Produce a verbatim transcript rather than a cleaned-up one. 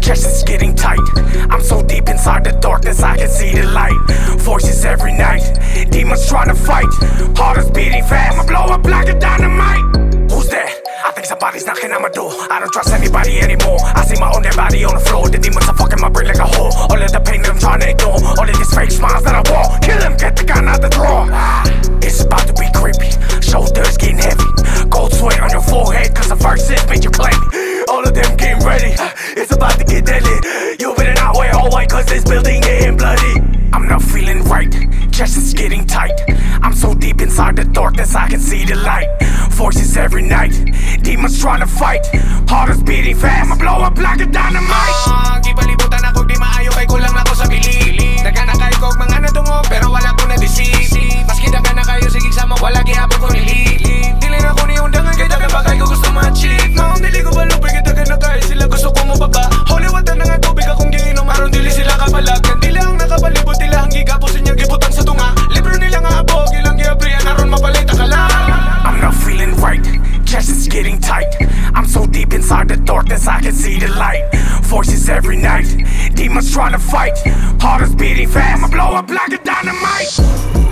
chest is getting tight. I'm so deep inside the darkness, I can see the light. Voices every night, demons trying to fight. Heart is beating fast, I'ma blow up like a dynamite. Who's that? I think somebody's knocking on my door. I don't trust anybody anymore. I see my own dead body on the floor. The demons are fucking my brain like a whore. All of the pain that I'm trying to ignore, all of these fake smiles that I wore. Kill him, get the gun out the drawer. It's about to be creepy, shoulders getting heavy, cold sweat on your forehead, cause the verses made you claim. All of them getting ready, it's about to get deadly. You better not wear all white, cause this building ain't bloody. I'm not feeling right, chest is getting tight. I'm so deep inside the darkness, I can see the light. Voices every night, demons trying to fight. Heart is beating fast, I'ma blow up like a dynamite. Ang ipalibutan ako, di maayo kay kulang ako sa bili. Dagan na kay kog, mga natungo, pero wala ko na disip. Maski dagan na kayo, sigig sama, wala kihapon ko nililip. Dili na ko ni undangan, kay dagan pa kay ko gusto ma-achieve. Noong dili ko balupig, kay dagan na kayo, sila gusto ko mababa. Holy water na nga tubig, akong giinom, aron dili sila kapalag. Kandila ang nakapalibot, tila ang gigapusin niyang gibutan sa tunga. Libro nila nga abog, ilang giabrihan, aron mapalita ka lang. I'm not feeling right, chest is getting tight. I'm so deep inside the darkness, I can see the light. Voices every night, demons trying to fight. Heart is beating fast, I'ma blow up like a dynamite.